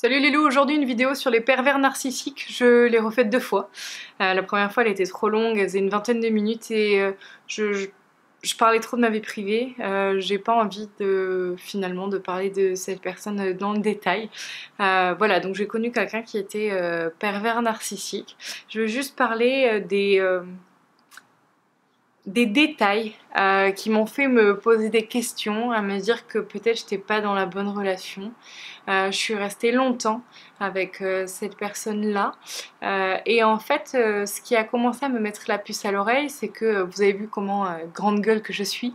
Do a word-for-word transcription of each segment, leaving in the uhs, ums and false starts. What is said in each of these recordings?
Salut les loups, aujourd'hui une vidéo sur les pervers narcissiques, je l'ai refaite deux fois. Euh, la première fois elle était trop longue, elle faisait une vingtaine de minutes et euh, je, je, je parlais trop de ma vie privée. Euh, j'ai pas envie de finalement de parler de cette personne dans le détail. Euh, voilà, donc j'ai connu quelqu'un qui était euh, pervers narcissique. Je veux juste parler des... Euh, des détails euh, qui m'ont fait me poser des questions, à me dire que peut-être j'étais pas dans la bonne relation. Euh, je suis restée longtemps avec euh, cette personne-là. Euh, et en fait, euh, ce qui a commencé à me mettre la puce à l'oreille, c'est que, vous avez vu comment euh, grande gueule que je suis,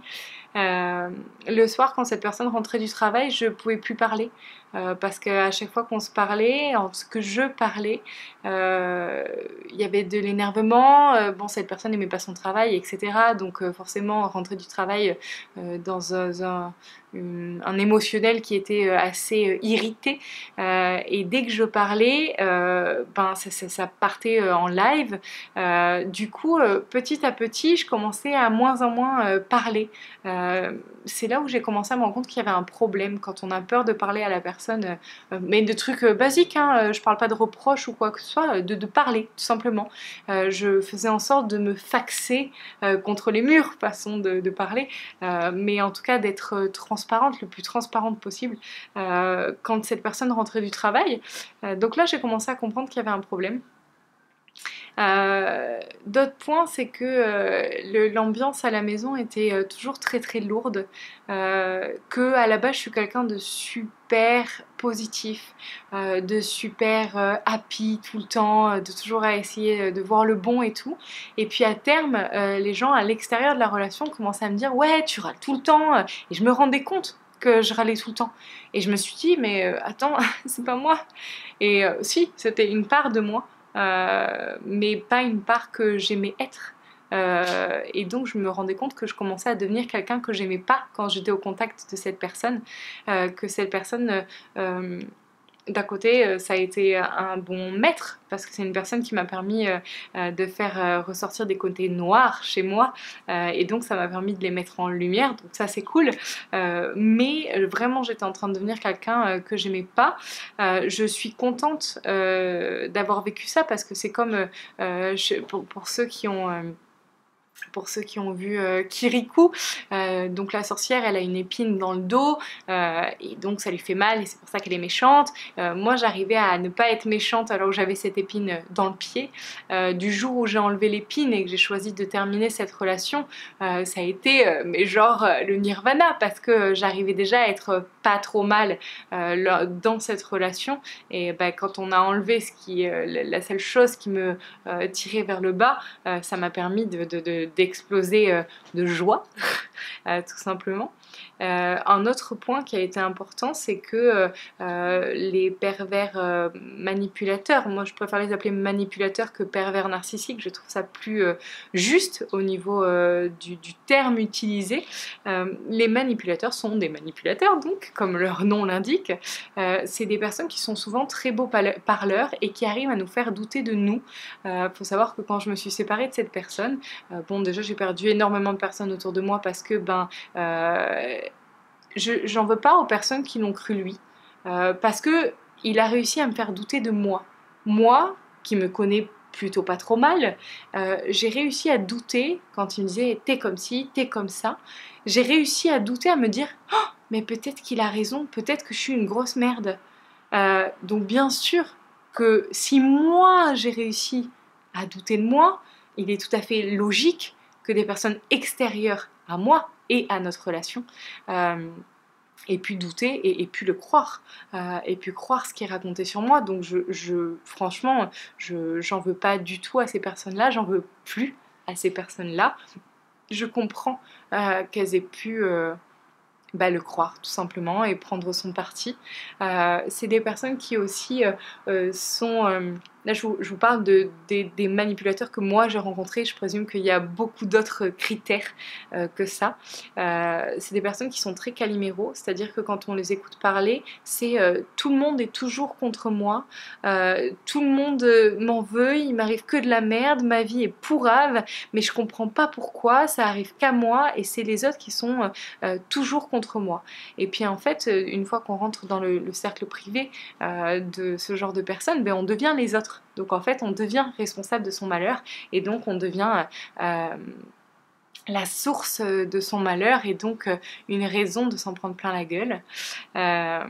euh, le soir quand cette personne rentrait du travail, je pouvais plus parler. Euh, parce qu'à chaque fois qu'on se parlait, en ce que je parlais, euh, il y avait de l'énervement, euh, bon cette personne n'aimait pas son travail, et cetera. Donc euh, forcément rentrer du travail euh, dans un, un, un émotionnel qui était assez irrité. Euh, et dès que je parlais, euh, ben, ça, ça, ça partait en live. Euh, du coup, euh, petit à petit, je commençais à moins en moins euh, parler. Euh, C'est là où j'ai commencé à me rendre compte qu'il y avait un problème quand on a peur de parler à la personne. Mais de trucs basiques, hein, je parle pas de reproches ou quoi que ce soit, de, de parler tout simplement. Euh, je faisais en sorte de me faxer euh, contre les murs, façon de, de parler, euh, mais en tout cas d'être transparente, le plus transparente possible euh, quand cette personne rentrait du travail. Euh, donc là j'ai commencé à comprendre qu'il y avait un problème. Euh, D'autres points, c'est que euh, l'ambiance à la maison était euh, toujours très très lourde, euh, que à la base je suis quelqu'un de super positif, euh, de super euh, happy tout le temps, de toujours à essayer de voir le bon et tout. Et puis à terme, euh, les gens à l'extérieur de la relation commençaient à me dire « ouais, tu râles tout le temps » et je me rendais compte que je râlais tout le temps. Et je me suis dit « mais euh, attends, c'est pas moi ». Et euh, si, c'était une part de moi. Euh, mais pas une part que j'aimais être euh, et donc je me rendais compte que je commençais à devenir quelqu'un que j'aimais pas quand j'étais au contact de cette personne, euh, que cette personne euh, d'un côté ça a été un bon maître parce que c'est une personne qui m'a permis euh, de faire euh, ressortir des côtés noirs chez moi euh, et donc ça m'a permis de les mettre en lumière, donc ça c'est cool, euh, mais vraiment j'étais en train de devenir quelqu'un euh, que j'aimais pas. Euh, je suis contente euh, d'avoir vécu ça parce que c'est comme euh, je, pour, pour ceux qui ont euh, Pour ceux qui ont vu euh, Kirikou, euh, donc la sorcière, elle a une épine dans le dos, euh, et donc ça lui fait mal, et c'est pour ça qu'elle est méchante. Euh, moi, j'arrivais à ne pas être méchante alors que j'avais cette épine dans le pied. Euh, du jour où j'ai enlevé l'épine et que j'ai choisi de terminer cette relation, euh, ça a été, euh, mais genre, euh, le nirvana, parce que euh, j'arrivais déjà à être pas trop mal euh, dans cette relation, et bah, quand on a enlevé ce qui, euh, la seule chose qui me euh, tirait vers le bas, euh, ça m'a permis de, de, de d'exploser de joie, tout simplement. Euh, un autre point qui a été important, c'est que euh, les pervers euh, manipulateurs, moi je préfère les appeler manipulateurs que pervers narcissiques, je trouve ça plus euh, juste au niveau euh, du, du terme utilisé. Euh, les manipulateurs sont des manipulateurs, donc, comme leur nom l'indique. Euh, c'est des personnes qui sont souvent très beaux parleurs et qui arrivent à nous faire douter de nous. Euh, faut savoir que quand je me suis séparée de cette personne, euh, bon déjà j'ai perdu énormément de personnes autour de moi parce que ben euh, je j'en veux pas aux personnes qui l'ont cru lui, euh, parce que il a réussi à me faire douter de moi. Moi, qui me connais plutôt pas trop mal, euh, j'ai réussi à douter quand il me disait t'es comme ci, t'es comme ça. J'ai réussi à douter, à me dire oh, mais peut-être qu'il a raison, peut-être que je suis une grosse merde. Euh, donc bien sûr que si moi j'ai réussi à douter de moi, il est tout à fait logique que des personnes extérieures à moi et à notre relation euh, et puis douter et, et puis le croire euh, et puis croire ce qui est raconté sur moi. Donc je, je franchement je j'en veux pas du tout à ces personnes là, j'en veux plus à ces personnes là. Je comprends euh, qu'elles aient pu euh, bah, le croire tout simplement et prendre son parti. Euh, c'est des personnes qui aussi euh, euh, sont euh, Là, je vous, je vous parle de, des, des manipulateurs que moi j'ai rencontrés. Je présume qu'il y a beaucoup d'autres critères euh, que ça. Euh, c'est des personnes qui sont très caliméros, c'est-à-dire que quand on les écoute parler, c'est euh, tout le monde est toujours contre moi, euh, tout le monde m'en veut, il m'arrive que de la merde, ma vie est pourrave, mais je comprends pas pourquoi, ça arrive qu'à moi et c'est les autres qui sont euh, toujours contre moi. Et puis en fait, une fois qu'on rentre dans le, le cercle privé euh, de ce genre de personnes, ben, on devient les autres. Donc en fait on devient responsable de son malheur et donc on devient euh, la source de son malheur et donc une raison de s'en prendre plein la gueule. Euh,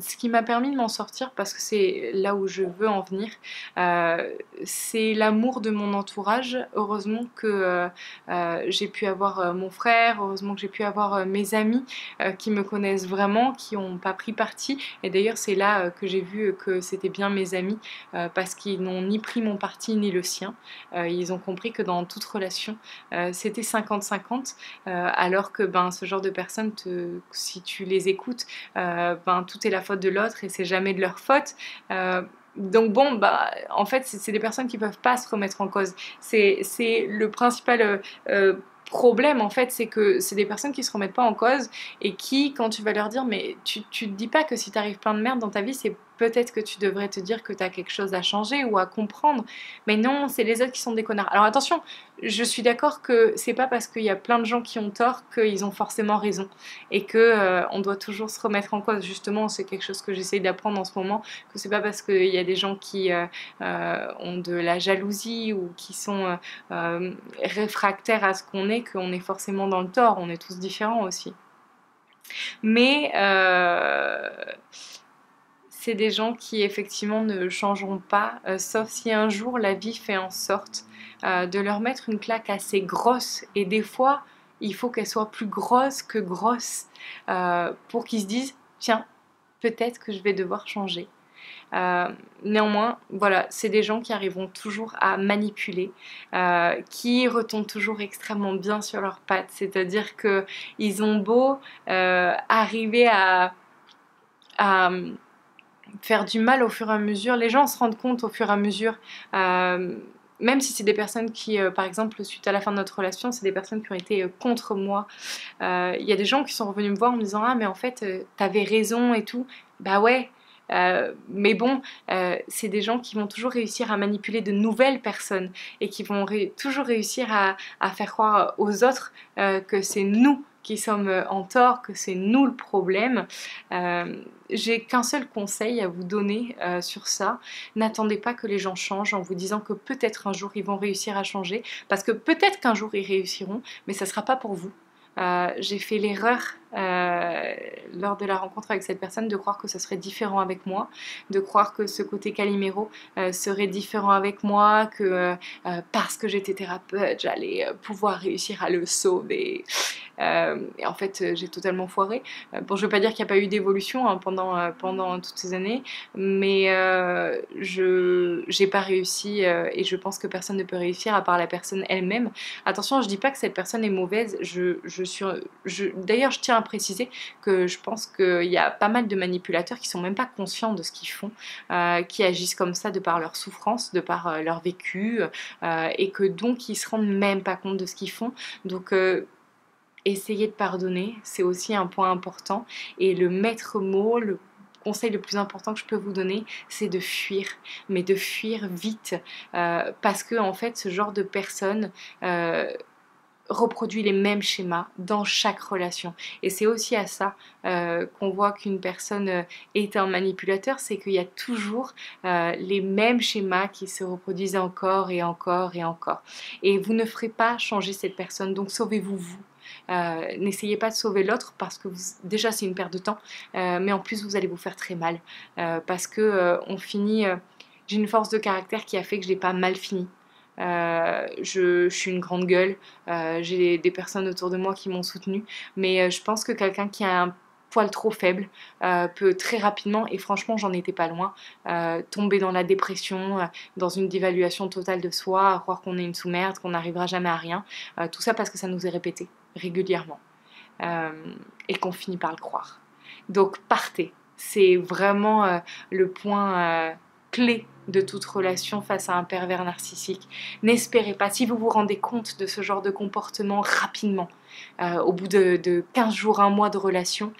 ce qui m'a permis de m'en sortir, parce que c'est là où je veux en venir, euh, c'est l'amour de mon entourage. Heureusement que euh, j'ai pu avoir mon frère, heureusement que j'ai pu avoir mes amis euh, qui me connaissent vraiment, qui n'ont pas pris parti. Et d'ailleurs c'est là que j'ai vu que c'était bien mes amis, euh, parce qu'ils n'ont ni pris mon parti ni le sien. Euh, ils ont compris que dans toute relation, euh, c'était cinquante cinquante, euh, alors que ben, ce genre de personnes, te, si tu les écoutes, euh, ben, tout est la faute de l'autre et c'est jamais de leur faute. Euh, donc bon, bah, en fait, c'est des personnes qui peuvent pas se remettre en cause. C'est le principal euh, problème, en fait, c'est que c'est des personnes qui se remettent pas en cause et qui, quand tu vas leur dire, mais tu, tu te dis pas que si t'arrives plein de merde dans ta vie, c'est peut-être que tu devrais te dire que tu as quelque chose à changer ou à comprendre, mais non, c'est les autres qui sont des connards. Alors attention, je suis d'accord que c'est pas parce qu'il y a plein de gens qui ont tort qu'ils ont forcément raison et que euh, on doit toujours se remettre en cause. Justement, c'est quelque chose que j'essaye d'apprendre en ce moment, que c'est pas parce qu'il y a des gens qui euh, euh, ont de la jalousie ou qui sont euh, euh, réfractaires à ce qu'on est qu'on est forcément dans le tort. On est tous différents aussi. Mais euh, c'est des gens qui effectivement ne changeront pas, euh, sauf si un jour la vie fait en sorte euh, de leur mettre une claque assez grosse. Et des fois, il faut qu'elle soit plus grosse que grosse euh, pour qu'ils se disent « Tiens, peut-être que je vais devoir changer ». Euh, néanmoins, voilà, c'est des gens qui arriveront toujours à manipuler, euh, qui retombent toujours extrêmement bien sur leurs pattes. C'est-à-dire qu'ils ont beau euh, arriver à... à faire du mal au fur et à mesure, les gens se rendent compte au fur et à mesure, euh, même si c'est des personnes qui, euh, par exemple, suite à la fin de notre relation, c'est des personnes qui ont été euh, contre moi. Il euh, y a des gens qui sont revenus me voir en me disant « Ah, mais en fait, euh, t'avais raison et tout. » Bah ouais, euh, mais bon, euh, c'est des gens qui vont toujours réussir à manipuler de nouvelles personnes et qui vont ré- toujours réussir à, à faire croire aux autres euh, que c'est nous qui sommes en tort, que c'est nous le problème. Euh, j'ai qu'un seul conseil à vous donner euh, sur ça. N'attendez pas que les gens changent en vous disant que peut-être un jour ils vont réussir à changer, parce que peut-être qu'un jour ils réussiront, mais ça ne sera pas pour vous. Euh, j'ai fait l'erreur euh, lors de la rencontre avec cette personne de croire que ce serait différent avec moi, de croire que ce côté caliméro euh, serait différent avec moi, que euh, parce que j'étais thérapeute, j'allais pouvoir réussir à le sauver. Euh, et en fait, j'ai totalement foiré. Bon, je ne veux pas dire qu'il n'y a pas eu d'évolution hein, pendant, euh, pendant toutes ces années, mais euh, je n'ai pas réussi euh, et je pense que personne ne peut réussir à part la personne elle-même. Attention, je ne dis pas que cette personne est mauvaise, je, je d'ailleurs je tiens à préciser que je pense qu'il y a pas mal de manipulateurs qui sont même pas conscients de ce qu'ils font, euh, qui agissent comme ça de par leur souffrance, de par euh, leur vécu, euh, et que donc ils se rendent même pas compte de ce qu'ils font. Donc euh, essayez de pardonner, c'est aussi un point important, et le maître mot, le conseil le plus important que je peux vous donner, c'est de fuir, mais de fuir vite, euh, parce que en fait ce genre de personnes euh, reproduit les mêmes schémas dans chaque relation. Et c'est aussi à ça euh, qu'on voit qu'une personne est un manipulateur, c'est qu'il y a toujours euh, les mêmes schémas qui se reproduisent encore et encore et encore. Et vous ne ferez pas changer cette personne, donc sauvez-vous vous. Euh, n'essayez pas de sauver l'autre, parce que vous, déjà c'est une perte de temps, euh, mais en plus vous allez vous faire très mal, euh, parce que euh, on finit... Euh, j'ai une force de caractère qui a fait que je n'ai pas mal fini. Euh, je, je suis une grande gueule, euh, j'ai des personnes autour de moi qui m'ont soutenue, mais euh, je pense que quelqu'un qui a un poil trop faible euh, peut très rapidement, et franchement j'en étais pas loin, euh, tomber dans la dépression, euh, dans une dévaluation totale de soi, croire qu'on est une sous-merde, qu'on n'arrivera jamais à rien, euh, tout ça parce que ça nous est répété régulièrement euh, et qu'on finit par le croire. Donc partez, c'est vraiment euh, le point... Euh, clé de toute relation face à un pervers narcissique. N'espérez pas, si vous vous rendez compte de ce genre de comportement rapidement, euh, au bout de, de quinze jours, un mois de relation,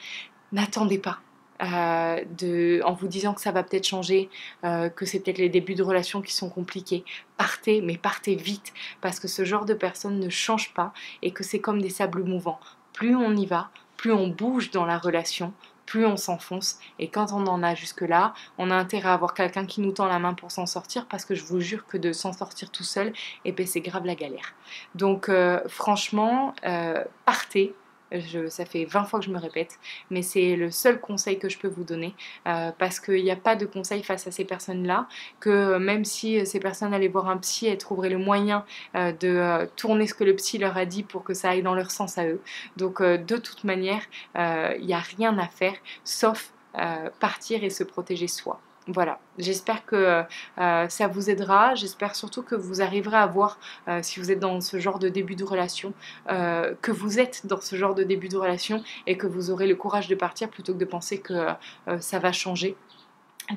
n'attendez pas euh, de, en vous disant que ça va peut-être changer, euh, que c'est peut-être les débuts de relation qui sont compliqués. Partez, mais partez vite, parce que ce genre de personnes ne change pas et que c'est comme des sables mouvants. Plus on y va, plus on bouge dans la relation, plus on s'enfonce, et quand on en a jusque-là, on a intérêt à avoir quelqu'un qui nous tend la main pour s'en sortir, parce que je vous jure que de s'en sortir tout seul, eh ben c'est grave la galère. Donc euh, franchement, euh, partez, je, ça fait vingt fois que je me répète, mais c'est le seul conseil que je peux vous donner, euh, parce qu'il n'y a pas de conseil face à ces personnes-là, que même si ces personnes allaient voir un psy, elles trouveraient le moyen euh, de euh, tourner ce que le psy leur a dit pour que ça aille dans leur sens à eux. Donc euh, de toute manière, il euh, n'y a rien à faire, sauf euh, partir et se protéger soi. Voilà, j'espère que euh, ça vous aidera, j'espère surtout que vous arriverez à voir, euh, si vous êtes dans ce genre de début de relation, euh, que vous êtes dans ce genre de début de relation et que vous aurez le courage de partir plutôt que de penser que euh, ça va changer.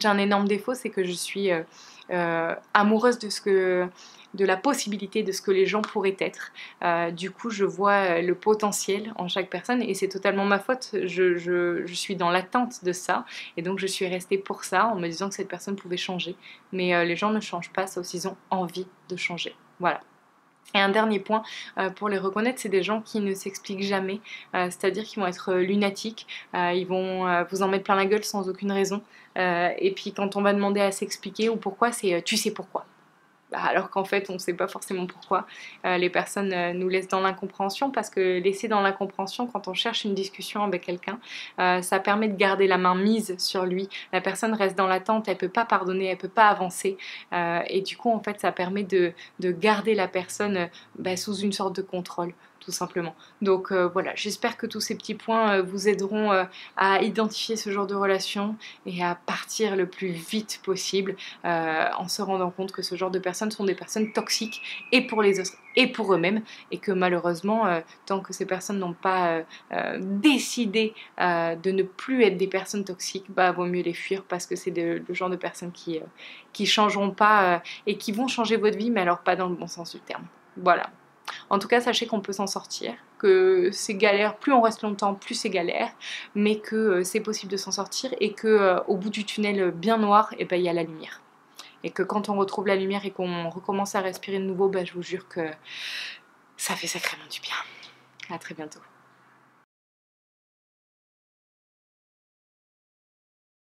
J'ai un énorme défaut, c'est que je suis euh, euh, amoureuse de ce que... de la possibilité de ce que les gens pourraient être. Euh, du coup, je vois le potentiel en chaque personne et c'est totalement ma faute. Je, je, je suis dans l'attente de ça et donc je suis restée pour ça en me disant que cette personne pouvait changer. Mais euh, les gens ne changent pas, sauf s'ils ont envie de changer. Voilà. Et un dernier point euh, pour les reconnaître, c'est des gens qui ne s'expliquent jamais, euh, c'est-à-dire qu'ils vont être lunatiques, euh, ils vont euh, vous en mettre plein la gueule sans aucune raison. Euh, et puis quand on va demander à s'expliquer ou pourquoi, c'est euh, tu sais pourquoi. Alors qu'en fait, on ne sait pas forcément pourquoi euh, les personnes euh, nous laissent dans l'incompréhension, parce que laisser dans l'incompréhension, quand on cherche une discussion avec quelqu'un, euh, ça permet de garder la main mise sur lui. La personne reste dans l'attente, elle ne peut pas pardonner, elle ne peut pas avancer. Euh, et du coup, en fait, ça permet de, de garder la personne euh, bah, sous une sorte de contrôle, tout simplement. Donc euh, voilà, j'espère que tous ces petits points euh, vous aideront euh, à identifier ce genre de relation et à partir le plus vite possible euh, en se rendant compte que ce genre de personnes sont des personnes toxiques et pour les autres et pour eux-mêmes, et que malheureusement, euh, tant que ces personnes n'ont pas euh, euh, décidé euh, de ne plus être des personnes toxiques, bah vaut mieux les fuir, parce que c'est le genre de personnes qui euh, qui changeront pas euh, et qui vont changer votre vie, mais alors pas dans le bon sens du terme. Voilà. En tout cas, sachez qu'on peut s'en sortir, que c'est galère, plus on reste longtemps, plus c'est galère, mais que c'est possible de s'en sortir et qu'au bout du tunnel bien noir, eh ben, il y a la lumière. Et que quand on retrouve la lumière et qu'on recommence à respirer de nouveau, ben, je vous jure que ça fait sacrément du bien. À très bientôt.